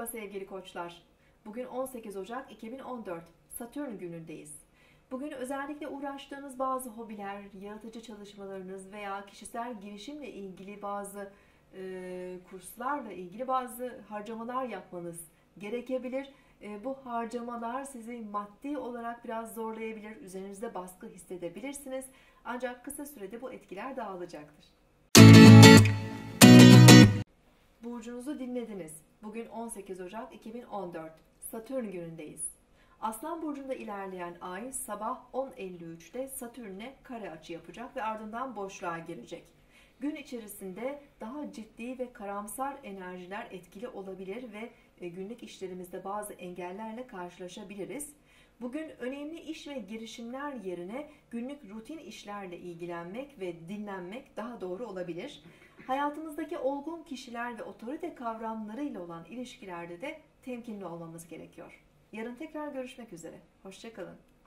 Merhaba sevgili koçlar. Bugün 18 Ocak 2014 Satürn günündeyiz. Bugün özellikle uğraştığınız bazı hobiler, yaratıcı çalışmalarınız veya kişisel girişimle ilgili bazı kurslarla ilgili bazı harcamalar yapmanız gerekebilir. Bu harcamalar sizi maddi olarak biraz zorlayabilir, üzerinizde baskı hissedebilirsiniz. Ancak kısa sürede bu etkiler dağılacaktır. Burcunuzu dinlediniz. Bugün 18 Ocak 2014. Satürn günündeyiz. Aslan burcunda ilerleyen ay sabah 10.53'te Satürn'e kare açı yapacak ve ardından boşluğa girecek. Gün içerisinde daha ciddi ve karamsar enerjiler etkili olabilir ve günlük işlerimizde bazı engellerle karşılaşabiliriz. Bugün önemli iş ve girişimler yerine günlük rutin işlerle ilgilenmek ve dinlenmek daha doğru olabilir. Hayatımızdaki olgun kişiler ve otorite kavramlarıyla olan ilişkilerde de temkinli olmamız gerekiyor. Yarın tekrar görüşmek üzere. Hoşça kalın.